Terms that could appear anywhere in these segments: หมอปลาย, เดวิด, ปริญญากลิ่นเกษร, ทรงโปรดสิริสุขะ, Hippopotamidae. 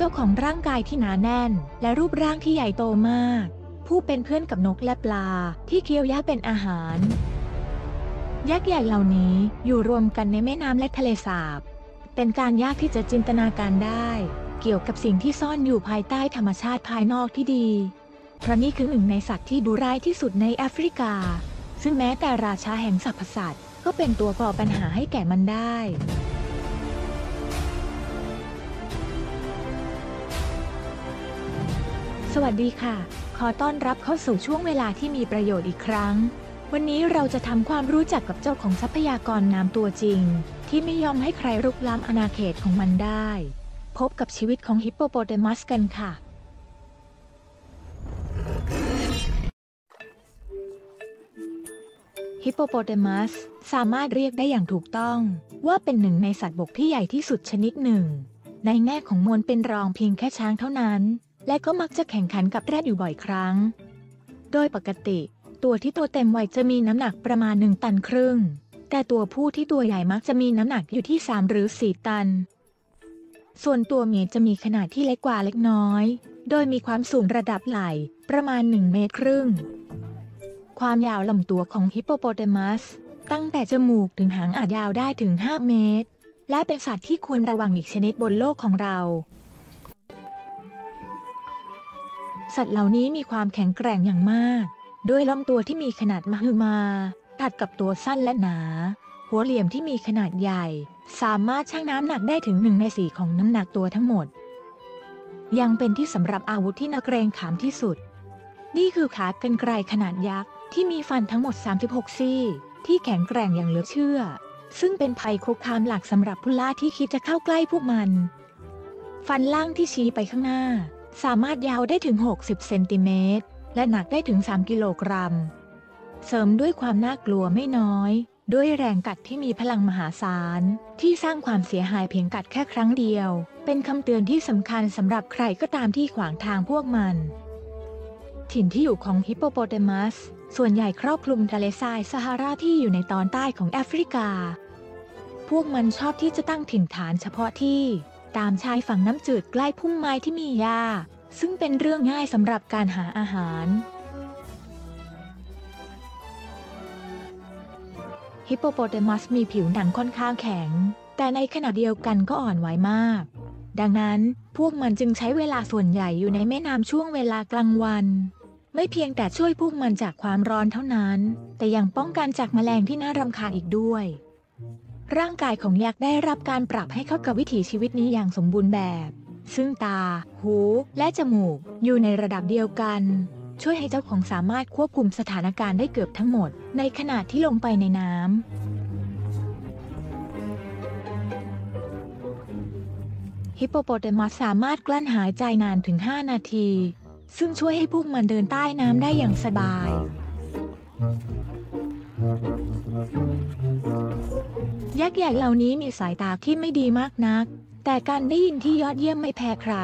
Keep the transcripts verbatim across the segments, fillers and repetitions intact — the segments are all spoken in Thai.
เจ้าของร่างกายที่หนาแน่นและรูปร่างที่ใหญ่โตมากผู้เป็นเพื่อนกับนกและปลาที่เคี้ยวหญ้าเป็นอาหารยักษ์ใหญ่เหล่านี้อยู่รวมกันในแม่น้ำและทะเลสาบเป็นการยากที่จะจินตนาการได้เกี่ยวกับสิ่งที่ซ่อนอยู่ภายใต้ธรรมชาติภายนอกที่ดีเพราะนี่คือหนึ่งในสัตว์ที่ดุร้ายที่สุดในแอฟริกาซึ่งแม้แต่ราชาแห่งสรรพสัตว์ก็เป็นตัวก่อปัญหาให้แก่มันได้สวัสดีค่ะขอต้อนรับเข้าสู่ช่วงเวลาที่มีประโยชน์อีกครั้งวันนี้เราจะทำความรู้จักกับเจ้าของทรัพยากรน้ำตัวจริงที่ไม่ยอมให้ใครรุกล้ำอาณาเขตของมันได้พบกับชีวิตของฮิปโปโปเตมัสกันค่ะฮิปโปโปเตมัสสามารถเรียกได้อย่างถูกต้องว่าเป็นหนึ่งในสัตว์บกที่ใหญ่ที่สุดชนิดหนึ่งในแง่ของมวลเป็นรองเพียงแค่ช้างเท่านั้นและก็มักจะแข่งขันกับแรดอยู่บ่อยครั้งโดยปกติตัวที่โตเต็มวัยจะมีน้ำหนักประมาณหนึ่งตันครึ่งแต่ตัวผู้ที่ตัวใหญ่มักจะมีน้ำหนักอยู่ที่สามหรือสี่ตันส่วนตัวเมียจะมีขนาดที่เล็กกว่าเล็กน้อยโดยมีความสูงระดับไหล่ประมาณหนึ่งเมตรครึ่งความยาวลำตัวของฮิปโปโปเตมัสตั้งแต่จมูกถึงหางอาจยาวได้ถึงห้าเมตรและเป็นสัตว์ที่ควรระวังอีกชนิดบนโลกของเราสัตว์เหล่านี้มีความแข็งแกร่งอย่างมากด้วยลำตัวที่มีขนาดมหึมาตัดกับตัวสั้นและหนาหัวเหลี่ยมที่มีขนาดใหญ่สามารถชั่งน้ำหนักได้ถึงหนึ่งในสี่ของน้ำหนักตัวทั้งหมดยังเป็นที่สำหรับอาวุธที่น่าเกรงขามที่สุดนี่คือขากรรไกรขนาดยักษ์ที่มีฟันทั้งหมดสามสิบหกซี่ที่แข็งแกร่งอย่างเหลือเชื่อซึ่งเป็นภัยคุกคามหลักสำหรับผู้ล่าที่คิดจะเข้าใกล้พวกมันฟันล่างที่ชี้ไปข้างหน้าสามารถยาวได้ถึงหกสิบเซนติเมตรและหนักได้ถึงสามกิโลกรัมเสริมด้วยความน่ากลัวไม่น้อยด้วยแรงกัดที่มีพลังมหาศาลที่สร้างความเสียหายเพียงกัดแค่ครั้งเดียวเป็นคำเตือนที่สำคัญสำหรับใครก็ตามที่ขวางทางพวกมันถิ่นที่อยู่ของฮิปโปโปเตมัสส่วนใหญ่ครอบคลุมทะเลทรายซาฮาราที่อยู่ในตอนใต้ของแอฟริกาพวกมันชอบที่จะตั้งถิ่นฐานเฉพาะที่ตามชายฝั่งน้ำจืดใกล้พุ่มไม้ที่มีหญ้าซึ่งเป็นเรื่องง่ายสำหรับการหาอาหารฮิปโปโปเตมัสมีผิวหนังค่อนข้างแข็งแต่ในขณะเดียวกันก็อ่อนไหวมากดังนั้นพวกมันจึงใช้เวลาส่วนใหญ่อยู่ในแม่น้ำช่วงเวลากลางวันไม่เพียงแต่ช่วยพวกมันจากความร้อนเท่านั้นแต่ยังป้องกันจากแมลงที่น่ารำคาญอีกด้วยร่างกายของยักษ์ได้รับการปรับให้เข้ากับวิถีชีวิตนี้อย่างสมบูรณ์แบบซึ่งตาหูและจมูกอยู่ในระดับเดียวกันช่วยให้เจ้าของสามารถควบคุมสถานการณ์ได้เกือบทั้งหมดในขณะที่ลงไปในน้ำฮิปโปโปเตมัสสามารถกลั้นหายใจนานถึงห้านาทีซึ่งช่วยให้พวกมันเดินใต้น้ำได้อย่างสบายยักษ์ใหญ่เหล่านี้มีสายตาที่ไม่ดีมากนักแต่การได้ยินที่ยอดเยี่ยมไม่แพ้ใคร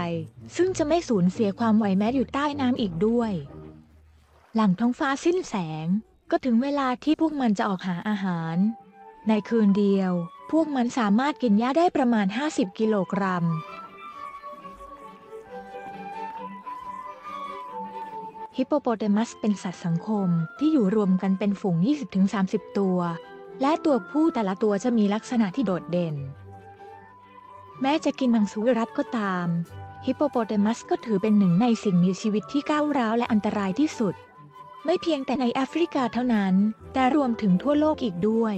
ซึ่งจะไม่สูญเสียความไวแม้อยู่ใต้น้ำอีกด้วยหลังท้องฟ้าสิ้นแสงก็ถึงเวลาที่พวกมันจะออกหาอาหารในคืนเดียวพวกมันสามารถกินหญ้าได้ประมาณห้าสิบกิโลกรัมฮิปโปโปเตมัสเป็นสัตว์สังคมที่อยู่รวมกันเป็นฝูง ยี่สิบถึงสามสิบ ตัวและตัวผู้แต่ละตัวจะมีลักษณะที่โดดเด่นแม้จะกินมังสวิรัติก็ตามฮิปโปโปเตมัสก็ถือเป็นหนึ่งในสิ่งมีชีวิตที่ก้าวร้าวและอันตรายที่สุดไม่เพียงแต่ในแอฟริกาเท่านั้นแต่รวมถึงทั่วโลกอีกด้วย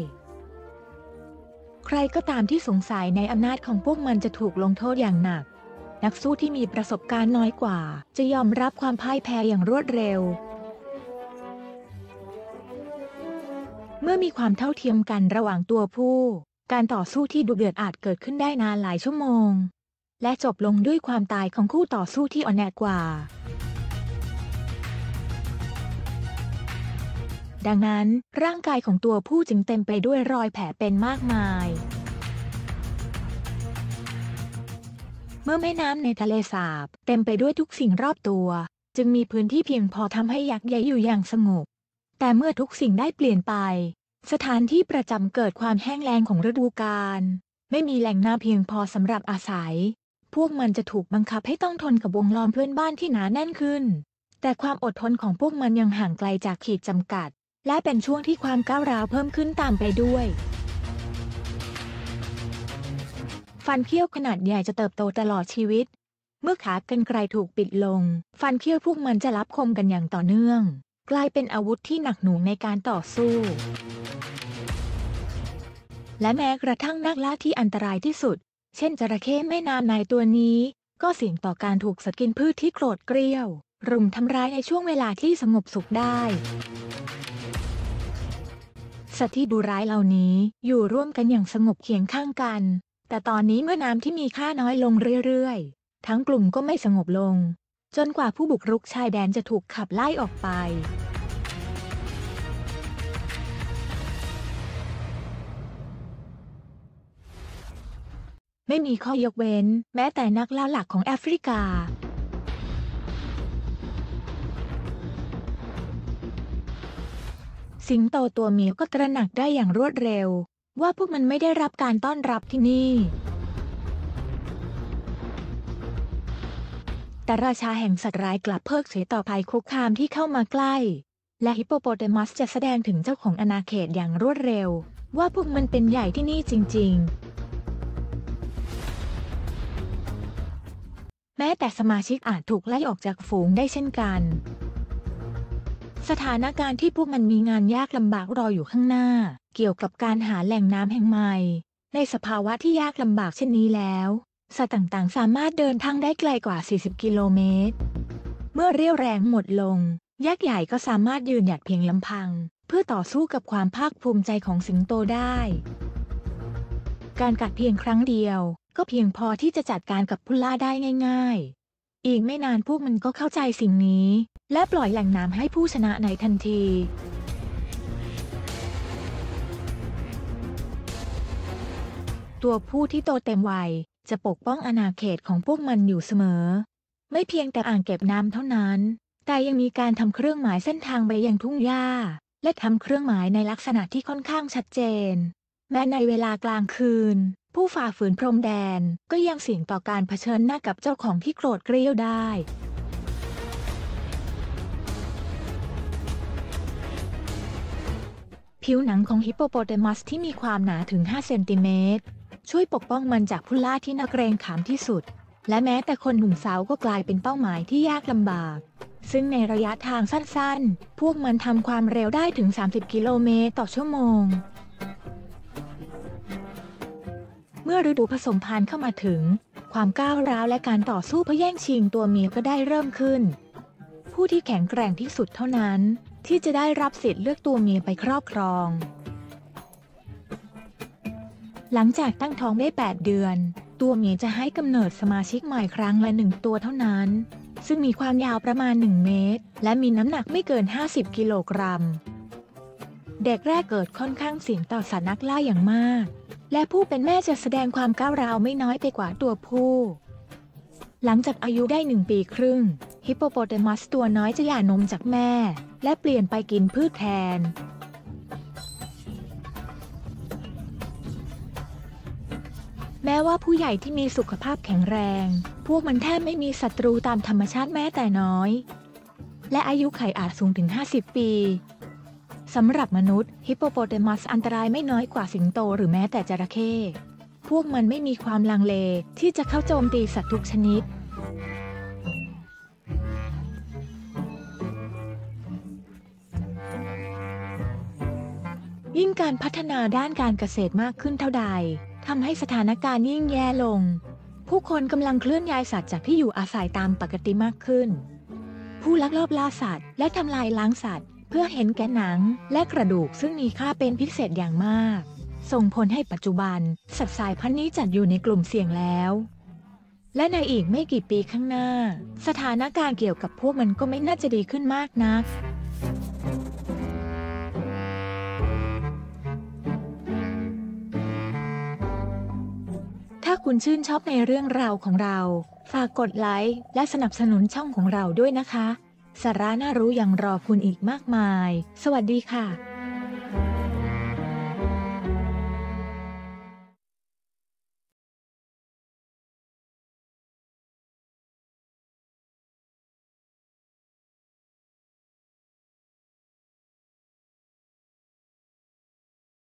ใครก็ตามที่สงสัยในอำนาจของพวกมันจะถูกลงโทษอย่างหนักนักสู้ที่มีประสบการณ์น้อยกว่าจะยอมรับความพ่ายแพ้อย่างรวดเร็วเมื่อมีความเท่าเทียมกันระหว่างตัวผู้การต่อสู้ที่ดุเดือดอาจเกิดขึ้นได้นานหลายชั่วโมงและจบลงด้วยความตายของคู่ต่อสู้ที่อ่อนแอกว่าดังนั้นร่างกายของตัวผู้จึงเต็มไปด้วยรอยแผลเป็นมากมายเมื่อแม่น้ำในทะเลสาบเต็มไปด้วยทุกสิ่งรอบตัวจึงมีพื้นที่เพียงพอทำให้ยักษ์ใหญ่อยู่อย่างสงบแต่เมื่อทุกสิ่งได้เปลี่ยนไปสถานที่ประจำเกิดความแห้งแล้งของฤดูกาลไม่มีแหล่งน้ำเพียงพอสำหรับอาศัย พวกมันจะถูกบังคับให้ต้องทนกับวงล้อมเพื่อนบ้านที่หนาแน่นขึ้นแต่ความอดทนของพวกมันยังห่างไกลจากขีดจำกัดและเป็นช่วงที่ความก้าวร้าวเพิ่มขึ้นตามไปด้วยฟันเขี้ยวขนาดใหญ่จะเติบโตตลอดชีวิตเมื่อขากรรไกรถูกปิดลงฟันเขี้ยวพวกมันจะรับคมกันอย่างต่อเนื่องกลายเป็นอาวุธที่หนักหน่วงในการต่อสู้และแม้กระทั่งนักล่าที่อันตรายที่สุดเช่นจระเข้แม่น้ำนายตัวนี้ก็เสี่ยงต่อการถูกสัตว์กินพืชที่โกรธเกรี้ยวรุมทำร้ายในช่วงเวลาที่สงบสุขได้สัตว์ที่ดุร้ายเหล่านี้อยู่ร่วมกันอย่างสงบเคียงข้างกันแต่ตอนนี้เมื่อน้ำที่มีค่าน้อยลงเรื่อยๆทั้งกลุ่มก็ไม่สงบลงจนกว่าผู้บุกรุกชายแดนจะถูกขับไล่ออกไปไม่มีข้อยกเว้นแม้แต่นักล่าหลักของแอฟริกาสิงโตตัวเมียก็ตระหนักได้อย่างรวดเร็วว่าพวกมันไม่ได้รับการต้อนรับที่นี่แต่ราชาแห่งสัตว์ร้ายกลับเพิกเฉยต่อภัยคุกคามที่เข้ามาใกล้และฮิปโปโปเตมัสจะแสดงถึงเจ้าของอาณาเขตอย่างรวดเร็วว่าพวกมันเป็นใหญ่ที่นี่จริงๆแม้แต่สมาชิกอาจถูกไล่ออกจากฝูงได้เช่นกันสถานการณ์ที่พวกมันมีงานยากลำบากรออยู่ข้างหน้าเกี่ยวกับการหาแหล่งน้ำแห่งใหม่ในสภาวะที่ยากลำบากเช่นนี้แล้วสัตว์ต่างๆสามารถเดินทางได้ไกลกว่าสี่สิบกิโลเมตรเมื่อเรี่ยวแรงหมดลงยักษ์ใหญ่ก็สามารถยืนหยัดเพียงลำพังเพื่อต่อสู้กับความภาคภูมิใจของสิงโตได้การกัดเพียงครั้งเดียวก็เพียงพอที่จะจัดการกับผู้ล่าได้ง่ายๆอีกไม่นานพวกมันก็เข้าใจสิ่งนี้และปล่อยแหล่งน้ำให้ผู้ชนะในทันทีตัวผู้ที่โตเต็มวัยจะปกป้องอาณาเขตของพวกมันอยู่เสมอไม่เพียงแต่อ่างเก็บน้ำเท่านั้นแต่ยังมีการทำเครื่องหมายเส้นทางไปยังทุ่งหญ้าและทำเครื่องหมายในลักษณะที่ค่อนข้างชัดเจนแม้ในเวลากลางคืนผู้ฝ่าฝืนพรมแดนก็ยังเสี่ยงต่อการเผชิญหน้ากับเจ้าของที่โกรธเกรี้ยวได้ผิวหนังของฮิปโปโปเตมัสที่มีความหนาถึงห้าเซนติเมตรช่วยปกป้องมันจากผู้ล่าที่น่าเกรงขามที่สุดและแม้แต่คนหนุ่มสาวก็กลายเป็นเป้าหมายที่ยากลำบากซึ่งในระยะทางสั้นๆพวกมันทำความเร็วได้ถึงสามสิบกิโลเมตรต่อชั่วโมงเมื่อฤดูผสมพันธุ์เข้ามาถึงความก้าวร้าวและการต่อสู้เพื่อแย่งชิงตัวเมียก็ได้เริ่มขึ้นผู้ที่แข็งแกร่งที่สุดเท่านั้นที่จะได้รับสิทธิ์เลือกตัวเมียไปครอบครองหลังจากตั้งท้องได้แปดเดือนตัวเมียจะให้กำเนิดสมาชิกใหม่ครั้งละหนึ่งตัวเท่านั้นซึ่งมีความยาวประมาณหนึ่งเมตรและมีน้ำหนักไม่เกินห้าสิบกิโลกรัมเด็กแรกเกิดค่อนข้างเสี่ยงต่อสัตว์นักล่าอย่างมากและผู้เป็นแม่จะแสดงความก้าวร้าวไม่น้อยไปกว่าตัวผู้หลังจากอายุได้หนึ่งปีครึ่งฮิปโปโปเตมัสตัวน้อยจะหย่านมจากแม่และเปลี่ยนไปกินพืชแทนแม้ว่าผู้ใหญ่ที่มีสุขภาพแข็งแรงพวกมันแทบไม่มีศัตรูตามธรรมชาติแม้แต่น้อยและอายุไขอาจสูงถึงห้าสิบปีสำหรับมนุษย์ฮิปโปโปเตมัสอันตรายไม่น้อยกว่าสิงโตหรือแม้แต่จระเข้พวกมันไม่มีความลังเลที่จะเข้าโจมตีสัตว์ทุกชนิดยิ่งการพัฒนาด้านการเกษตรมากขึ้นเท่าใดทำให้สถานการณ์ยิ่งแย่ลงผู้คนกำลังเคลื่อนย้ายสัตว์จากที่อยู่อาศัยตามปกติมากขึ้นผู้ลักลอบล่าสัตว์และทำลายล้างสัตว์เพื่อเห็นแก่หนังและกระดูกซึ่งมีค่าเป็นพิเศษอย่างมากส่งผลให้ปัจจุบันสัตว์สายพันธุ์นี้จัดอยู่ในกลุ่มเสี่ยงแล้วและในอีกไม่กี่ปีข้างหน้าสถานการณ์เกี่ยวกับพวกมันก็ไม่น่าจะดีขึ้นมากนักถ้าคุณชื่นชอบในเรื่องราวของเราฝากกดไลค์และสนับสนุนช่องของเราด้วยนะคะสาระน่ารู้ยังรอคุณอีกมากมาย สวัสดีค่ะ